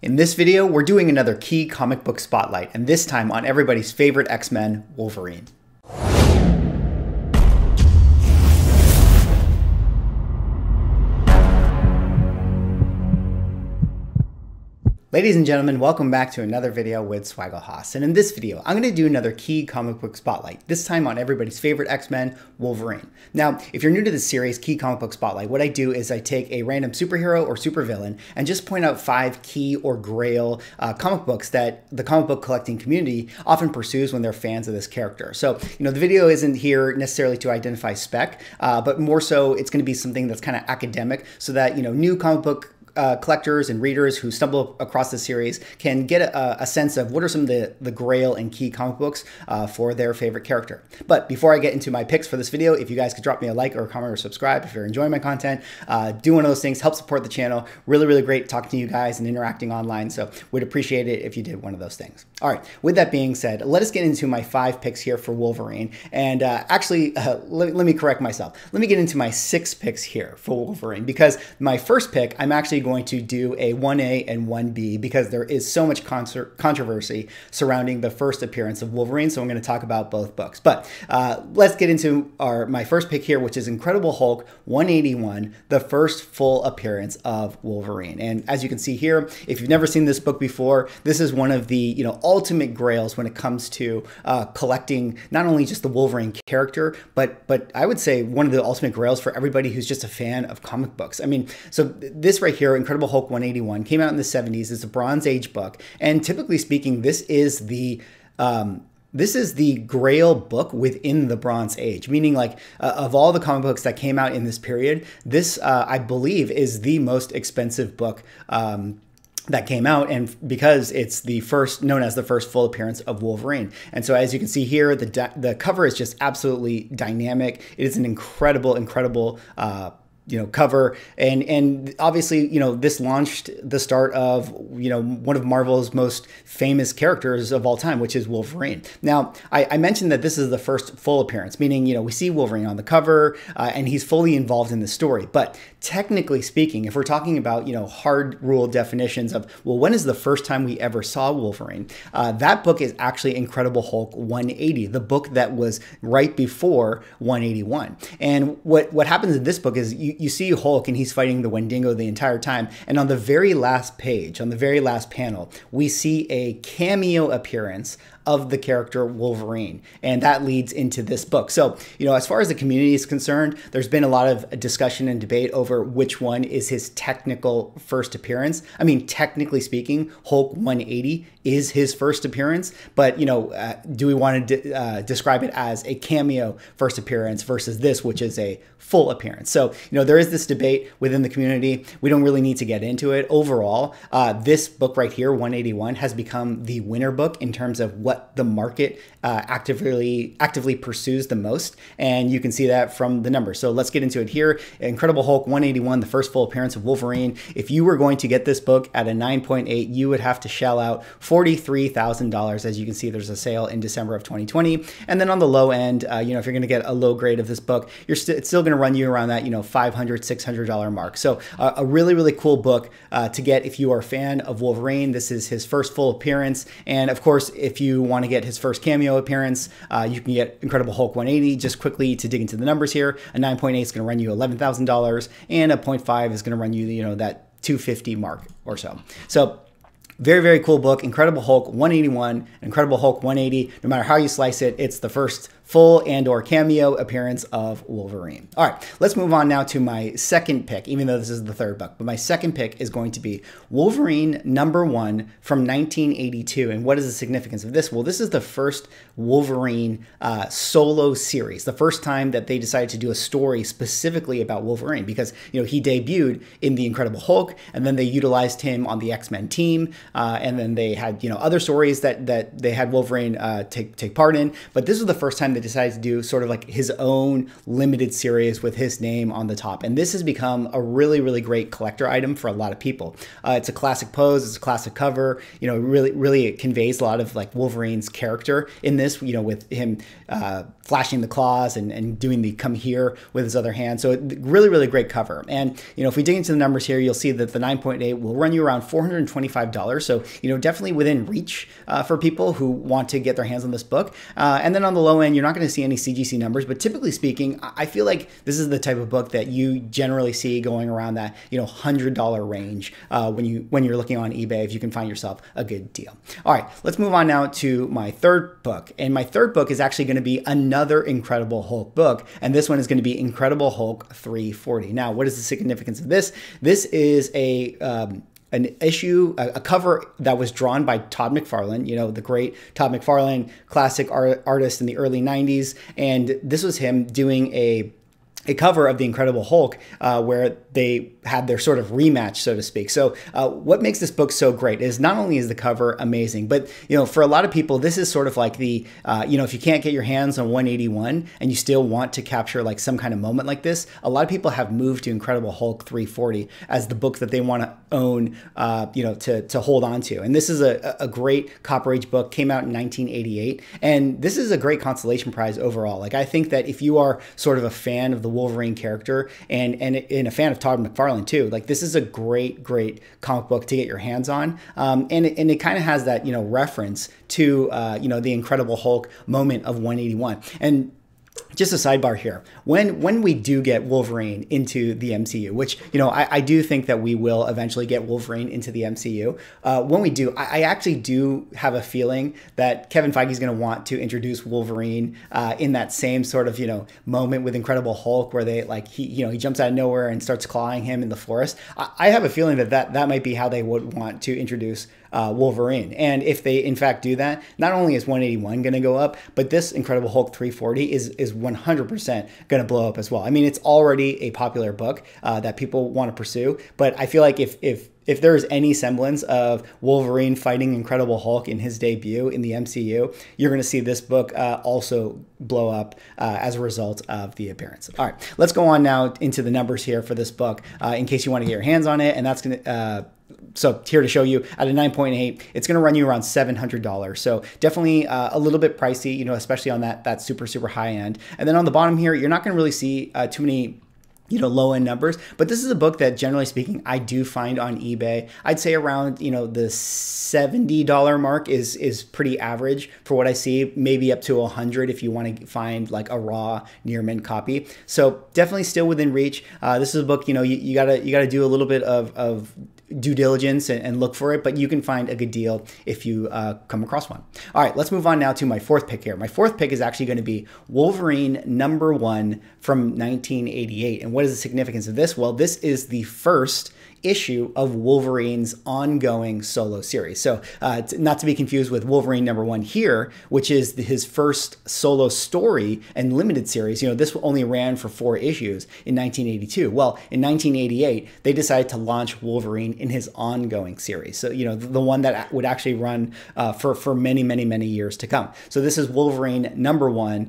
In this video, we're doing another key comic book spotlight, and this time on everybody's favorite X-Men, Wolverine. Ladies and gentlemen, welcome back to another video with Swagglehaus, and in this video, I'm going to do another key comic book spotlight, this time on everybody's favorite X-Men, Wolverine. Now, if you're new to this series, Key Comic Book Spotlight, what I do is I take a random superhero or supervillain and just point out 5 key or grail comic books that the comic book collecting community often pursues when they're fans of this character. So, you know, the video isn't here necessarily to identify spec, but more so it's going to be something that's kind of academic so that, you know, new comic book collectors and readers who stumble across the series can get a sense of what are some of the grail and key comic books for their favorite character. But before I get into my picks for this video, if you guys could drop me a like or a comment or subscribe if you're enjoying my content, do one of those things, help support the channel. Really, really great talking to you guys and interacting online, so would appreciate it if you did one of those things. All right, with that being said, let us get into my 5 picks here for Wolverine. And let me correct myself. Let me get into my 6 picks here for Wolverine, because my first pick, I'm actually going to do a 1A and 1B because there is so much controversy surrounding the first appearance of Wolverine, so I'm going to talk about both books. But let's get into my first pick here, which is Incredible Hulk 181, the first full appearance of Wolverine. And as you can see here, if you've never seen this book before, this is one of the, you know, ultimate grails when it comes to collecting not only just the Wolverine character, but I would say one of the ultimate grails for everybody who's just a fan of comic books. I mean, so this right here, Incredible Hulk 181, came out in the 70s. It's a Bronze Age book, and typically speaking, this is the grail book within the Bronze Age, meaning like of all the comic books that came out in this period, this I believe is the most expensive book that came out, and because it's the first, known as the first full appearance of Wolverine. And so as you can see here, the cover is just absolutely dynamic. It is an incredible you know, cover. And obviously, you know, this launched the start of, you know, one of Marvel's most famous characters of all time, which is Wolverine. Now, I mentioned that this is the first full appearance, meaning, you know, we see Wolverine on the cover and he's fully involved in the story. But technically speaking, if we're talking about, you know, hard rule definitions of, well, when is the first time we ever saw Wolverine? That book is actually Incredible Hulk 180, the book that was right before 181. And what happens in this book is you see Hulk and he's fighting the Wendigo the entire time. And on the very last page, on the very last panel, we see a cameo appearance of the character Wolverine. And that leads into this book. So, you know, as far as the community is concerned, there's been a lot of discussion and debate over which one is his technical first appearance. I mean, technically speaking, Hulk 180 is his first appearance, but, you know, do we want to describe it as a cameo first appearance versus this, which is a full appearance? So, you know, there is this debate within the community. We don't really need to get into it. Overall, this book right here, 181, has become the winner book in terms of what the market actively pursues the most, and you can see that from the numbers. So let's get into it here. Incredible Hulk 181, the first full appearance of Wolverine. If you were going to get this book at a 9.8, you would have to shell out $43,000. As you can see, there's a sale in December of 2020. And then on the low end, you know, if you're going to get a low grade of this book, it's still going to run you around that, you know, $500, $600 mark. So a really, really cool book to get if you are a fan of Wolverine. This is his first full appearance, and of course, if you want to get his first cameo appearance, you can get Incredible Hulk 180. Just quickly to dig into the numbers here, a 9.8 is going to run you $11,000, and a 0.5 is going to run you, you know, that $250 mark or so. So very, very cool book, Incredible Hulk 181, Incredible Hulk 180. No matter how you slice it, it's the first full and or cameo appearance of Wolverine. All right, let's move on now to my second pick, even though this is the third book, but my second pick is going to be Wolverine #1 from 1982. And what is the significance of this? Well, this is the first Wolverine solo series, the first time that they decided to do a story specifically about Wolverine, because, you know, he debuted in The Incredible Hulk, and then they utilized him on the X-Men team. And then they had, you know, other stories that they had Wolverine take part in. But this was the first time but decides to do sort of like his own limited series with his name on the top. And this has become a really, really great collector item for a lot of people. It's a classic pose, it's a classic cover, you know, really it conveys a lot of like Wolverine's character in this, you know, with him flashing the claws and doing the come here with his other hand. So really great cover. And, you know, if we dig into the numbers here, you'll see that the 9.8 will run you around $425. So, you know, definitely within reach for people who want to get their hands on this book. And then on the low end, you're not going to see any CGC numbers, but typically speaking, I feel like this is the type of book that you generally see going around that, you know, $100 range when you're looking on eBay, if you can find yourself a good deal. All right, let's move on now to my third book. And my third book is actually going to be another Incredible Hulk book. And this one is going to be Incredible Hulk 340. Now, what is the significance of this? This is an issue, a cover that was drawn by Todd McFarlane, you know, the great Todd McFarlane, classic artist in the early 90s. And this was him doing a cover of The Incredible Hulk where they had their sort of rematch, so to speak. So what makes this book so great is not only is the cover amazing, but, you know, for a lot of people, this is sort of like the, you know, if you can't get your hands on 181 and you still want to capture like some kind of moment like this, a lot of people have moved to Incredible Hulk 340 as the book that they want to own, you know, to hold on to. And this is a great Copper Age book, came out in 1988. And this is a great consolation prize overall. Like, I think that if you are sort of a fan of the Wolverine character and a fan of Todd McFarlane too, like this is a great comic book to get your hands on, and it kind of has that, you know, reference to you know, the Incredible Hulk moment of 181. And just a sidebar here, when we do get Wolverine into the MCU, which, you know, I do think that we will eventually get Wolverine into the MCU. When we do, I actually do have a feeling that Kevin Feige is going to want to introduce Wolverine in that same sort of, you know, moment with Incredible Hulk where they like, he jumps out of nowhere and starts clawing him in the forest. I have a feeling that that might be how they would want to introduce Wolverine. And if they in fact do that, not only is 181 going to go up, but this Incredible Hulk 340 is 100% going to blow up as well. I mean, it's already a popular book that people want to pursue, but I feel like if there is any semblance of Wolverine fighting Incredible Hulk in his debut in the MCU, you're going to see this book also blow up as a result of the appearance. All right, let's go on now into the numbers here for this book in case you want to get your hands on it. And that's going to, so here to show you at a 9.8, it's going to run you around $700. So definitely a little bit pricey, you know, especially on that super high end. And then on the bottom here, you're not going to really see too many, you know, low end numbers, but this is a book that generally speaking, I do find on eBay. I'd say around, you know, the $70 mark is pretty average for what I see, maybe up to 100 if you want to find like a raw near mint copy. So definitely still within reach. This is a book, you know, you gotta do a little bit of due diligence and look for it, but you can find a good deal if you come across one. All right, let's move on now to my fourth pick here. My fourth pick is actually going to be Wolverine #1 from 1988. And what is the significance of this? Well, this is the first issue of Wolverine's ongoing solo series. So not to be confused with Wolverine #1 here, which is his first solo story and limited series. You know, this only ran for 4 issues in 1982. Well, in 1988, they decided to launch Wolverine in his ongoing series. So, you know, the one that would actually run for many years to come. So this is Wolverine #1.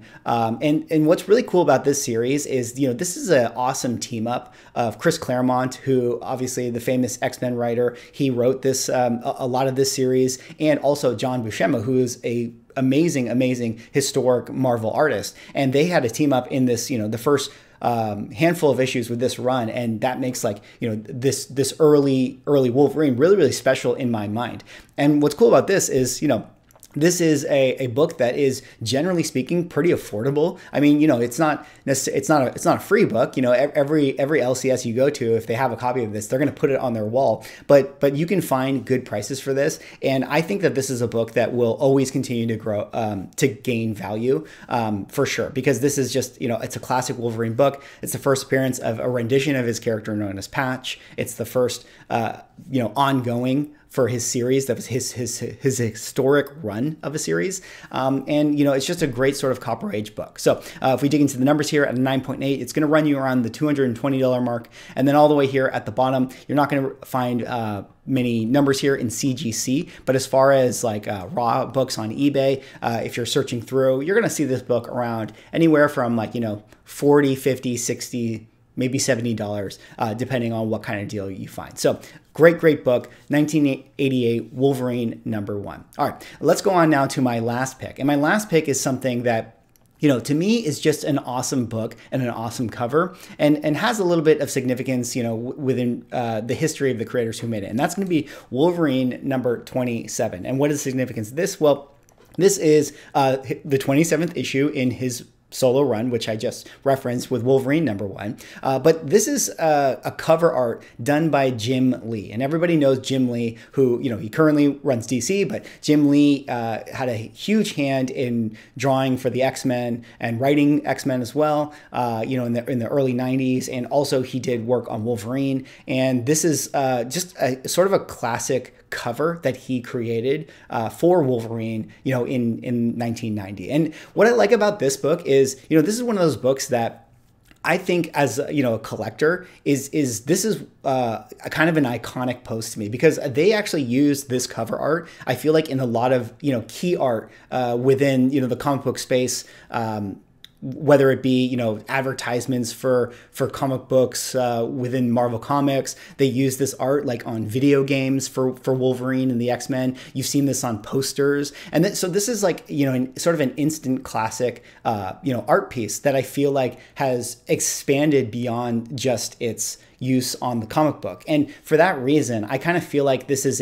And what's really cool about this series is, you know, this is an awesome team up of Chris Claremont, who obviously the famous X-Men writer. He wrote this a lot of this series, and also John Buscema, who is a amazing historic Marvel artist. And they had a team up in this, you know, the first handful of issues with this run, and that makes, like, you know, this early Wolverine really special in my mind. And what's cool about this is, you know, this is a book that is, generally speaking, pretty affordable. I mean, you know, it's not a free book. You know, every LCS you go to, if they have a copy of this, they're going to put it on their wall. But you can find good prices for this, and I think that this is a book that will always continue to grow, to gain value for sure, because this is just, you know, it's a classic Wolverine book. It's the first appearance of a rendition of his character known as Patch. It's the first you know, ongoing for his series. That was his historic run of a series. And, you know, it's just a great sort of Copper Age book. So if we dig into the numbers here at a 9.8, it's going to run you around the $220 mark. And then all the way here at the bottom, you're not going to find many numbers here in CGC. But as far as like raw books on eBay, if you're searching through, you're going to see this book around anywhere from like, you know, 40, 50, 60, maybe $70, depending on what kind of deal you find. So great, great book, 1988 Wolverine #1. All right, let's go on now to my last pick. And my last pick is something that, you know, to me is just an awesome book and an awesome cover, and has a little bit of significance, you know, within the history of the creators who made it. And that's gonna be Wolverine #27. And what is the significance of this? Well, this is the 27th issue in his solo run, which I just referenced with Wolverine #1. But this is a cover art done by Jim Lee. And everybody knows Jim Lee, who, you know, he currently runs DC, but Jim Lee had a huge hand in drawing for the X-Men and writing X-Men as well, you know, in the early 90s. And also he did work on Wolverine. And this is just a sort of a classic cover that he created for Wolverine, you know, in 1990. And what I like about this book is, you know, this is one of those books that I think, as you know, a collector, this is a kind of an iconic post to me, because they actually use this cover art, I feel like, in a lot of, you know, key art within, you know, the comic book space. Whether it be, you know, advertisements for comic books within Marvel Comics, they use this art like on video games for Wolverine and the X-Men. You've seen this on posters, and then, so this is like, you know, sort of an instant classic, you know, art piece that I feel like has expanded beyond just its use on the comic book. And for that reason, I kind of feel like this is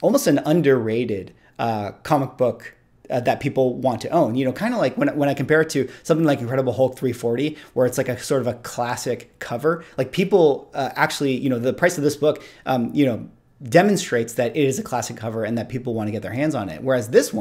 almost an underrated comic book that people want to own, you know, kind of like when I compare it to something like Incredible Hulk 340, where it's like a sort of a classic cover. Like people actually, you know, the price of this book, you know, demonstrates that it is a classic cover and that people want to get their hands on it. Whereas this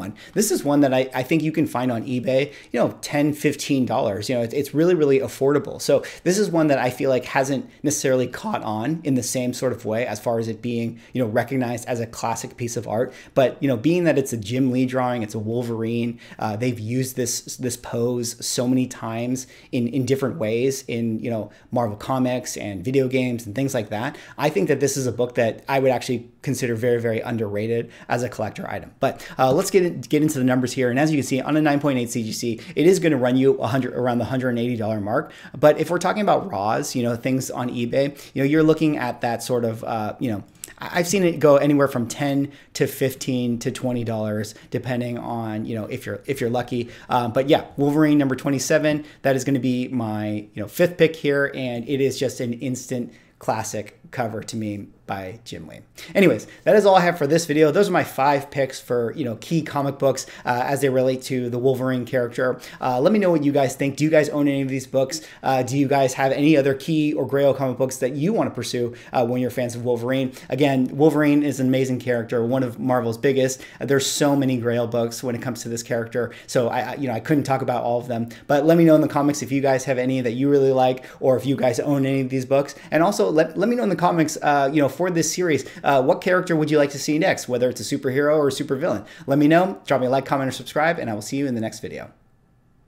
is one that I think you can find on eBay, you know, $10, $15, you know, it's really, really affordable. So this is one that I feel like hasn't necessarily caught on in the same sort of way as far as it being, you know, recognized as a classic piece of art. But, you know, being that it's a Jim Lee drawing, it's a Wolverine, they've used this pose so many times in different ways in, you know, Marvel Comics and video games and things like that. I think that this is a book that I would actually consider very, very underrated as a collector item. But let's get into the numbers here. And as you can see, on a 9.8 CGC, it is going to run you around the $180 mark. But if we're talking about raws, you know, things on eBay, you know, you're looking at that sort of, you know, I've seen it go anywhere from $10 to $15 to $20, depending on, you know, if you're lucky. But yeah, Wolverine #27. That is going to be my, you know, 5th pick here, and it is just an instant classic cover to me by Jim Lee. Anyways, that is all I have for this video. Those are my 5 picks for, you know, key comic books as they relate to the Wolverine character. Let me know what you guys think. Do you guys own any of these books? Do you guys have any other key or grail comic books that you want to pursue when you're fans of Wolverine? Again, Wolverine is an amazing character, one of Marvel's biggest. There's so many grail books when it comes to this character, so I, you know, I couldn't talk about all of them. But let me know in the comments if you guys have any that you really like, or if you guys own any of these books. And also let me know in the comments, you know, for this series, what character would you like to see next, whether it's a superhero or a supervillain? Let me know, drop me a like, comment, or subscribe, and I will see you in the next video.